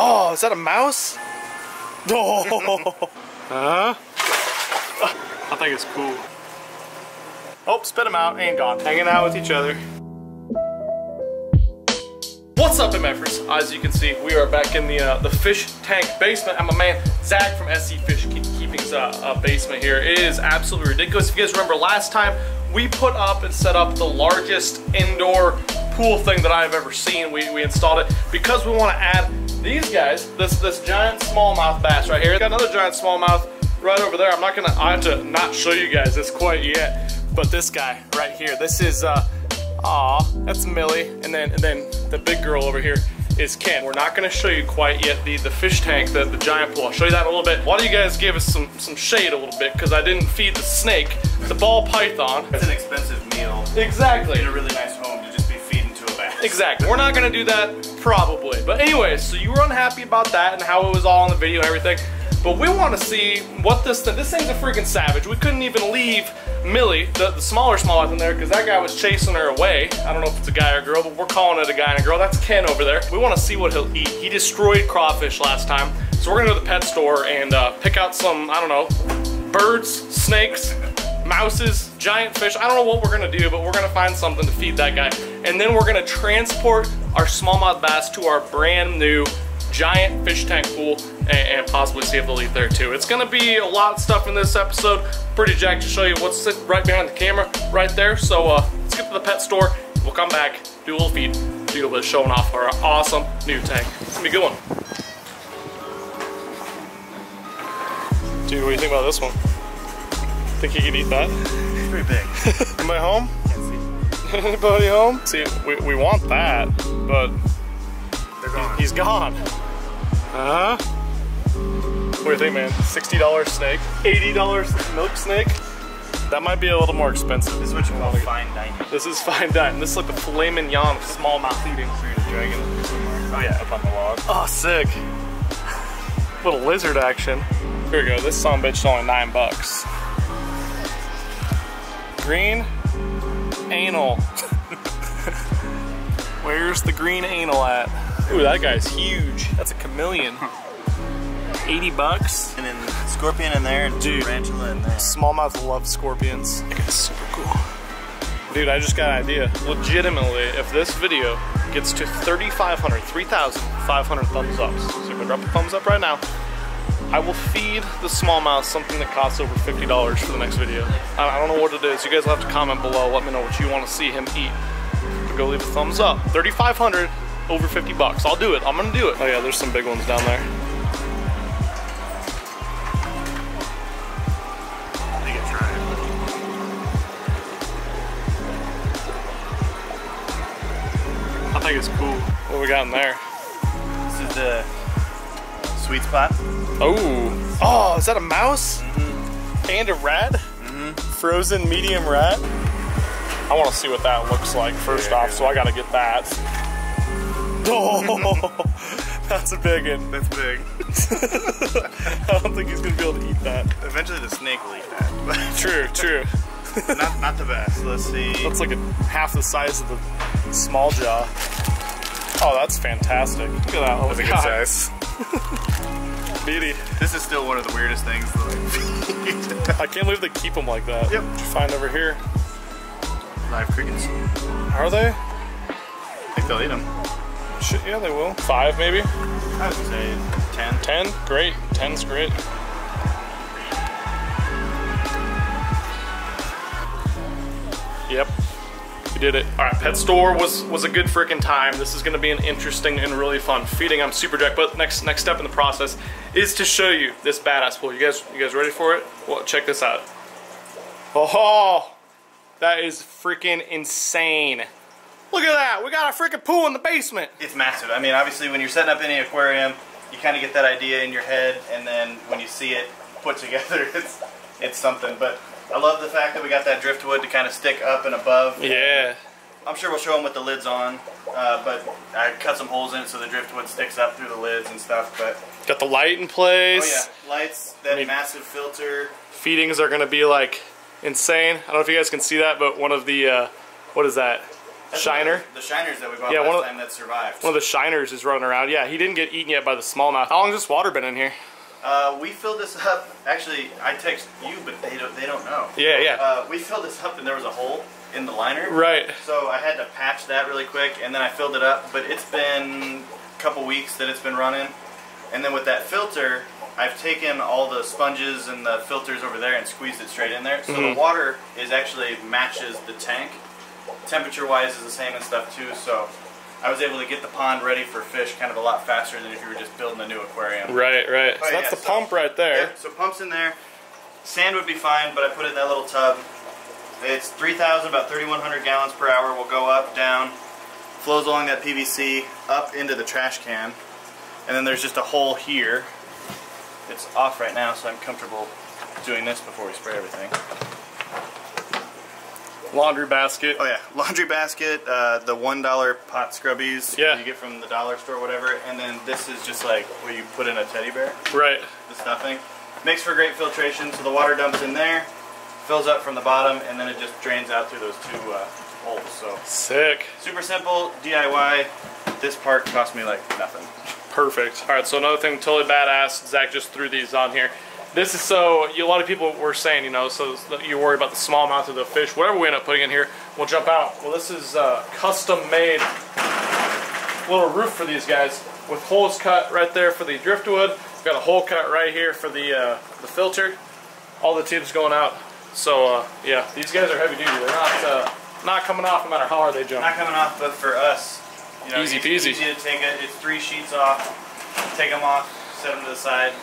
Oh, is that a mouse? Oh. Huh? I think it's cool. Oh, spit them out and gone. Hanging out with each other. What's up, MFers? As you can see, we are back in the fish tank basement. I'm my man Zach from SC Fish Keeping's basement here. It is absolutely ridiculous. If you guys remember last time, we put up and set up the largest indoor pool thing that I've ever seen. We installed it because we want to add these guys, this giant smallmouth bass right here. Got another giant smallmouth right over there. I have to not show you guys this quite yet, but this guy right here, this is aw, that's Millie, and then the big girl over here is Ken. We're not gonna show you quite yet the fish tank, the giant pool. I'll show you that in a little bit. Why don't you guys give us some shade a little bit, because I didn't feed the snake, the ball python. It's an expensive meal. Exactly. In a really nice home to just be feeding to a bass. Exactly, we're not gonna do that, probably. But anyways, so you were unhappy about that and how it was all in the video and everything. But we want to see what this thing's a freaking savage. We couldn't even leave Millie, the smallmouth in there, because that guy was chasing her away. I don't know if it's a guy or a girl, but we're calling it a guy and a girl. That's Ken over there. We want to see what he'll eat. He destroyed crawfish last time. So we're going to go to the pet store and pick out some, I don't know, birds, snakes, mouses, giant fish. I don't know what we're going to do, but we're going to find something to feed that guy. And then we're going to transport our smallmouth bass to our brand new giant fish tank pool and possibly see if they'll eat there too. It's gonna be a lot of stuff in this episode. Pretty jacked to show you what's sitting right behind the camera right there. So let's get to the pet store. We'll come back, do a little feed, do a little bit of showing off our awesome new tank. It's gonna be a good one. Dude, what do you think about this one? Think you could eat that? It's pretty big. Am I home? Can't see. Anybody home? See, we want that, but he's gone. Uh huh. What do you think, man? $60 snake, $80 milk snake. That might be a little more expensive. This is what you call fine dining. This is fine dining. This is like the filet mignon of smallmouth eating food. Dragon. Oh yeah, up on the log. Oh, sick. Little lizard action. Here we go. This son of a bitch is only $9. Green anal. Where's the green anal at? Ooh, that guy's huge. That's a chameleon. $80. And then scorpion in there and tarantula in there. Smallmouth love scorpions. That guy's super cool. Dude, I just got an idea. Legitimately, if this video gets to 3,500 thumbs ups, so if I drop a thumbs up right now, I will feed the smallmouth something that costs over $50 for the next video. I don't know what it is. You guys will have to comment below. Let me know what you want to see him eat. But go leave a thumbs up. 3,500. Over $50. I'll do it. I'm gonna do it. Oh yeah, there's some big ones down there. I think it's right. I think it's cool. What we got in there? This is the sweet spot. Oh. Oh, is that a mouse? Mm-hmm. And a rat? Mm-hmm. Frozen medium rat. I want to see what that looks like first off, so I gotta get that. Oh, that's a big one. That's big. I don't think he's gonna be able to eat that. Eventually the snake will eat that. True, true. Not the best. Let's see. That's like half the size of the small jaw. Oh, that's fantastic. Look at that. Oh, that's a good size. Beauty. This is still one of the weirdest things. I can't believe they keep them like that. Yep. What you find over here? Live crickets. Are they? I think they'll eat them. Yeah, they will. 5 maybe? I would say 10. 10? Great. 10's great. Yep. We did it. Alright, pet store was a good freaking time. This is gonna be an interesting and really fun feeding. I'm super jacked, but next step in the process is to show you this badass pool. You guys ready for it? Well, check this out. Oh, that is freaking insane. Look at that, we got a freaking pool in the basement. It's massive. I mean, obviously when you're setting up any aquarium, you kind of get that idea in your head, and then when you see it put together, it's something. But I love the fact that we got that driftwood to kind of stick up and above. Yeah. I'm sure we'll show them with the lids on, but I cut some holes in it so the driftwood sticks up through the lids and stuff. But got the light in place. Oh yeah, lights, that massive filter. Feedings are gonna be like insane. I don't know if you guys can see that, but one of the, what is that? That's shiner. The shiners that we bought last time that survived. One of the shiners is running around. Yeah, he didn't get eaten yet by the smallmouth. How long has this water been in here? We filled this up. Actually, I text you, but they don't know. Yeah, yeah. We filled this up and there was a hole in the liner. Right. So I had to patch that really quick, and then I filled it up. But it's been a couple weeks that it's been running. And then with that filter, I've taken all the sponges and the filters over there and squeezed it straight in there. So the water is actually matches the tank. Temperature-wise is the same and stuff too, so I was able to get the pond ready for fish kind of a lot faster than if you were just building a new aquarium. Right, right. So that's the pump right there. Yeah, so pump's in there. Sand would be fine, but I put it in that little tub. It's 3,000, about 3,100 gallons per hour. Will go up, down, flows along that PVC, up into the trash can. And then there's just a hole here. It's off right now, so I'm comfortable doing this before we spray everything. Laundry basket. Oh yeah, laundry basket, the $1 pot scrubbies you get from the dollar store or whatever, and then this is just like where you put in a teddy bear. Right. The stuffing. Makes for great filtration, so the water dumps in there, fills up from the bottom, and then it just drains out through those two holes. So sick. Super simple, DIY. This part cost me like nothing. Perfect. Alright, so another thing totally badass, Zach just threw these on here. This is so, a lot of people were saying, you know, so you worry about the smallmouth of the fish. Whatever we end up putting in here, we'll jump out. Well, this is a custom-made little roof for these guys with holes cut right there for the driftwood. We've got a hole cut right here for the filter. All the tubes going out. So, yeah, these guys are heavy-duty. They're not coming off no matter how hard they jump. Not coming off, but for us, you know, easy to take it. It's 3 sheets off. Take them off, set them to the side.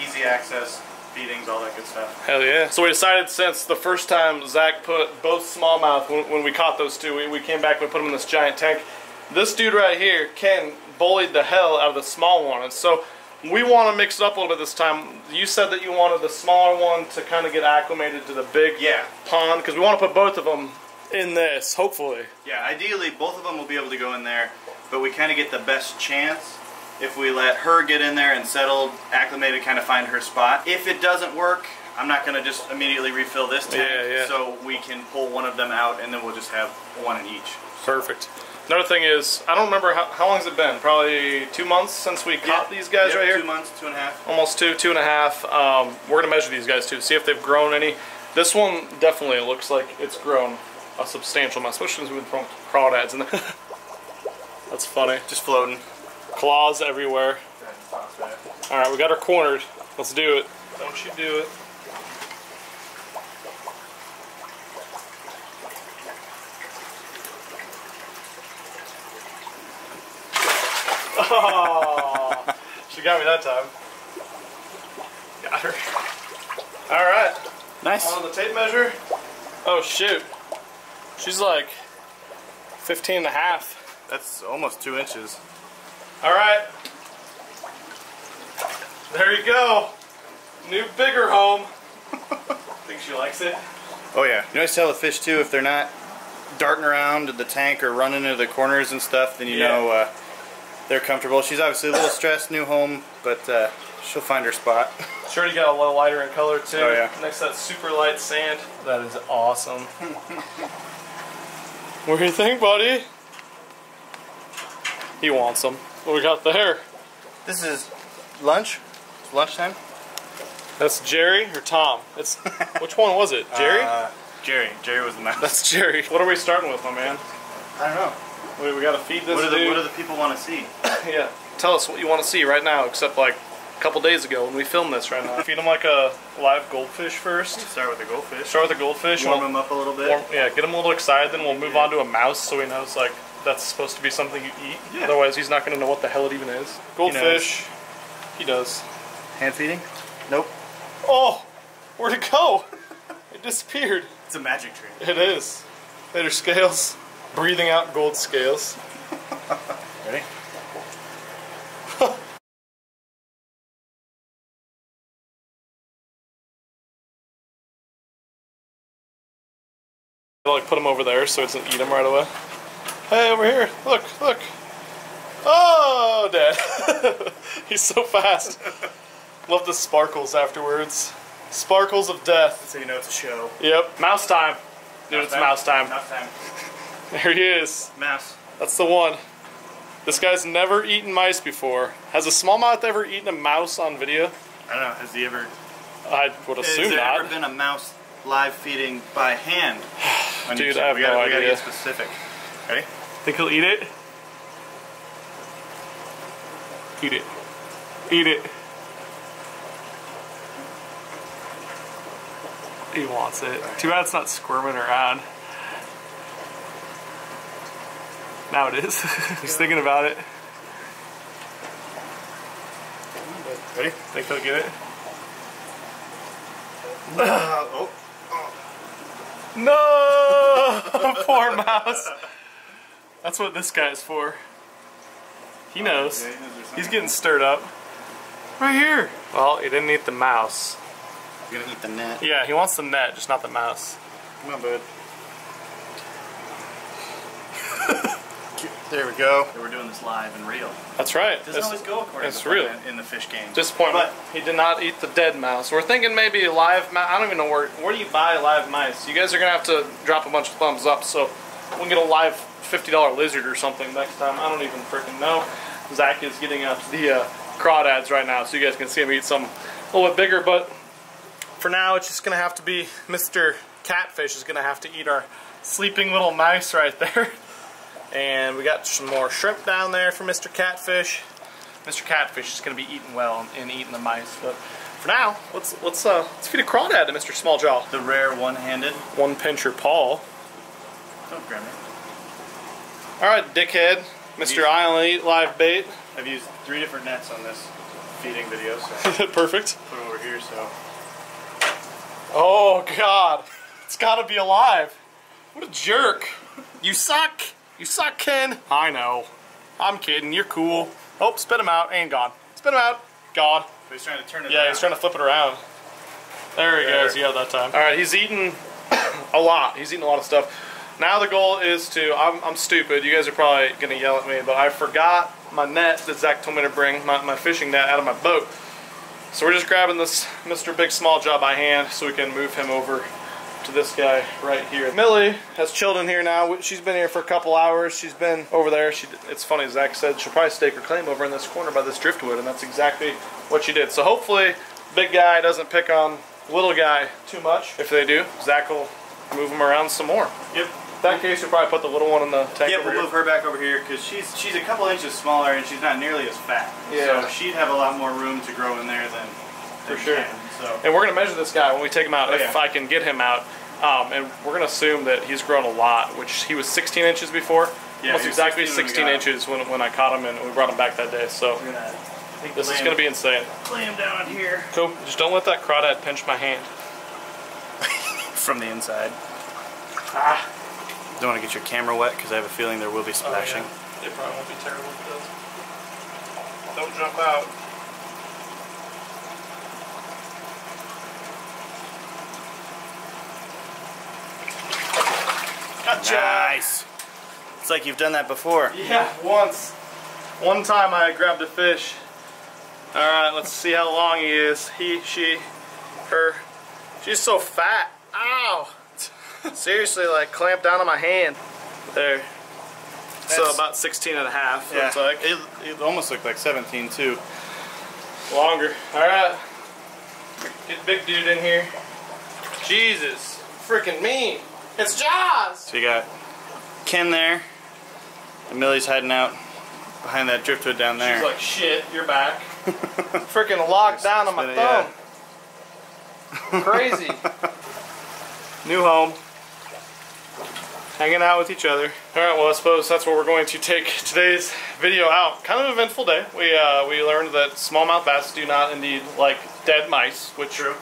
Easy access. Feedings, all that good stuff. Hell yeah. So we decided since the first time Zach put both smallmouth, when we caught those two, we came back and put them in this giant tank. This dude right here, Ken, bullied the hell out of the small one. And so we want to mix it up a little bit this time. You said that you wanted the smaller one to kind of get acclimated to the big pond, because we want to put both of them in this, hopefully. Yeah, ideally both of them will be able to go in there, but we kind of get the best chance if we let her get in there and settle, acclimated, kind of find her spot. If it doesn't work, I'm not going to just immediately refill this tank, so we can pull one of them out and then we'll just have one in each. Perfect. Another thing is, I don't remember, how long has it been? Probably 2 months since we caught these guys right here? 2 months, 2.5. Almost 2.5. We're going to measure these guys too, see if they've grown any. This one definitely looks like it's grown a substantial amount, especially since we've been throwing crawdads in there. That's funny. Just floating. Claws everywhere. Alright, we got her cornered. Let's do it. Don't you do it. Oh, she got me that time. Got her. Alright. Nice. On the tape measure. Oh shoot. She's like 15.5. That's almost 2 inches. Alright, there you go, new bigger home. Think she likes it? Oh yeah, you always tell the fish too, if they're not darting around the tank or running into the corners and stuff, then you know they're comfortable. She's obviously a little stressed, new home, but she'll find her spot. Sure, you got a little lighter in color too. Oh, yeah. Next to that super light sand. That is awesome. What do you think, buddy? He wants them. What we got there? This is lunch. It's lunchtime. That's Jerry or Tom? It's which one was it? Jerry? Jerry. Jerry was the mouse. That's Jerry. What are we starting with, my man? I don't know. We gotta feed this dude. What do the people want to see? Yeah. Tell us what you want to see right now, except like a couple days ago when we filmed this right now. Feed them like a live goldfish first. Start with the goldfish. Start with the goldfish. Warm them up a little bit. Get them a little excited, then we'll move on to a mouse so he knows like that's supposed to be something you eat. Yeah. Otherwise, he's not going to know what the hell it even is. Goldfish. He does. Hand feeding? Nope. Oh! Where'd it go? It disappeared. It's a magic trick. It is. Later, scales. Breathing out gold scales. Ready? I'll like, put them over there so it doesn't eat them right away. Hey, over here, look, look. Oh, Dad. He's so fast. Love the sparkles afterwards. Sparkles of death. So you know it's a show. Yep, mouse time. Dude, mouse time. Mouse time. There he is. Mass. That's the one. This guy's never eaten mice before. Has a smallmouth ever eaten a mouse on video? I don't know. Has he ever? I would assume not. Has there ever been a mouse live feeding by hand? Dude, I have no idea. We gotta get specific. Ready? Think he'll eat it? Eat it. Eat it. He wants it. Too bad it's not squirming around. Now it is. He's thinking about it. Ready? Think he'll get it? Oh. No! Poor mouse. That's what this guy is for. He knows. He's getting stirred up. Right here. Well, he didn't eat the mouse. He's gonna eat the net. Yeah, he wants the net, just not the mouse. Come on, bud. There we go. We're doing this live and real. That's right. It doesn't always go according to plan in the fish game. Disappointment. But he did not eat the dead mouse. We're thinking maybe a live mouse. I don't even know where do you buy live mice? You guys are going to have to drop a bunch of thumbs up, so we'll get a live $50 lizard or something next time. I don't even freaking know. Zach is getting up the crawdads right now, so you guys can see him eat some a little bit bigger. But for now, it's just going to have to be Mr. Catfish is going to have to eat our sleeping little mice right there. And we got some more shrimp down there for Mr. Catfish. Mr. Catfish is going to be eating well and eating the mice. But for now, let's feed a crawdad to Mr. Smalljaw. The rare one-handed, one-pincher Paul. Don't grab me. All right, dickhead, Mr. I only eat live bait. I've used 3 different nets on this feeding video. So perfect. Put it over here. So. Oh God, it's got to be alive. What a jerk! You suck. You suck, Ken. I know. I'm kidding. You're cool. Oh, spit him out and gone. Spit him out. Gone. But he's trying to turn it around. Yeah, he's trying to flip it around. There he goes. Yeah, that time. All right, he's eating a lot. He's eating a lot of stuff. Now the goal is to... I'm stupid. You guys are probably going to yell at me, but I forgot my net that Zach told me to bring, my fishing net, out of my boat. So we're just grabbing this Mr. Big Smalljaw by hand so we can move him over to this guy right here. Millie has children here now. She's been here for a couple hours. She's been over there. It's funny, Zach said she'll probably stake her claim over in this corner by this driftwood, and that's exactly what she did. So hopefully big guy doesn't pick on little guy too much. If they do, Zach will move them around some more. Yep. In that case, we'll probably put the little one in the tank. Yep, we'll move her back over here because she's a couple inches smaller and she's not nearly as fat. Yeah. So she'd have a lot more room to grow in there than for sure. Can. So. And we're going to measure this guy when we take him out, if I can get him out. And we're going to assume that he's grown a lot, which he was 16 inches before. Yeah, almost exactly 16 inches when I caught him, and we brought him back that day. So this is going to be insane. Lay him down here. Cool. Just don't let that crawdad pinch my hand. From the inside. Ah. Don't want to get your camera wet because I have a feeling there will be splashing. Oh, yeah. They probably won't be terrible if it does. Don't jump out. Gotcha. Nice. It's like you've done that before. Yeah, once. One time I grabbed a fish. Alright, let's see how long he is. He, she, her. She's so fat. Ow! Seriously, like clamped down on my hand. There. That's, so about 16 and a half, yeah. Looks like. It almost looked like 17 too. Longer. Alright. Get big dude in here. Jesus. Freaking mean. It's Jaws! So you got Ken there, and Millie's hiding out behind that driftwood down there. She's like, shit, you're back. Freaking locked down on my thumb. Yeah. Crazy. New home. Hanging out with each other. Alright, well I suppose that's where we're going to take today's video out. Kind of an eventful day. We learned that smallmouth bass do not indeed like dead mice, which... True.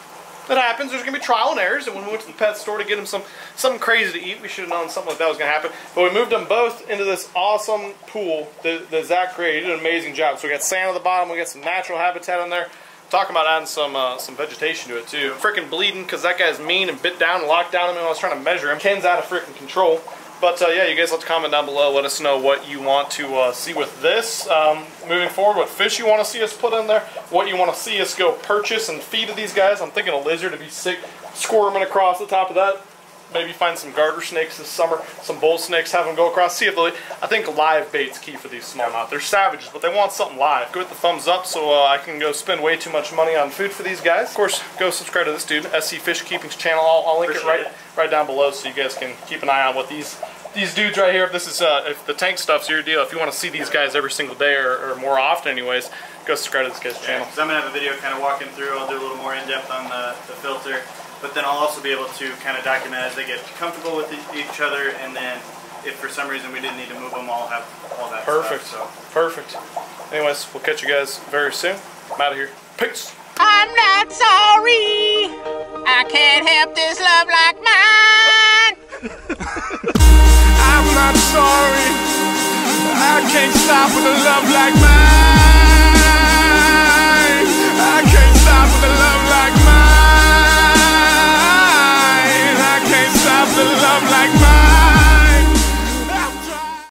That happens. There's going to be trial and errors, and when we went to the pet store to get them something crazy to eat, we should have known something like that was going to happen. But we moved them both into this awesome pool that Zach created. He did an amazing job. So we got sand at the bottom. We got some natural habitat in there. Talking about adding some vegetation to it, too. Freaking bleeding because that guy's mean and bit down and locked down on me when I was trying to measure him. Ken's out of freaking control. But, yeah, you guys have to comment down below. Let us know what you want to see with this. Moving forward, what fish you want to see us put in there. What you want to see us go purchase and feed to these guys. I'm thinking a lizard would be sick, squirming across the top of that. maybe find some garter snakes this summer, some bull snakes, have them go across, see if they, I think live bait's key for these smallmouth. They're savages, but they want something live. Go hit the thumbs up so I can go spend way too much money on food for these guys. Of course, go subscribe to this dude, SC Fish Keeping's channel. I'll link it right down below so you guys can keep an eye on what these dudes right here, if this is, if the tank stuff's your deal, if you want to see these guys every single day or more often anyways, go subscribe to this guy's channel. So I'm going to have a video kind of walking through. I'll do a little more in-depth on the filter, but then I'll also be able to kind of document as they get comfortable with each other, and then if for some reason we didn't need to move them, I'll have all that stuff. Perfect. Anyways, we'll catch you guys very soon. I'm out of here. Peace. I'm not sorry. I can't help this love like mine. I'm not sorry. I can't stop with a love like mine.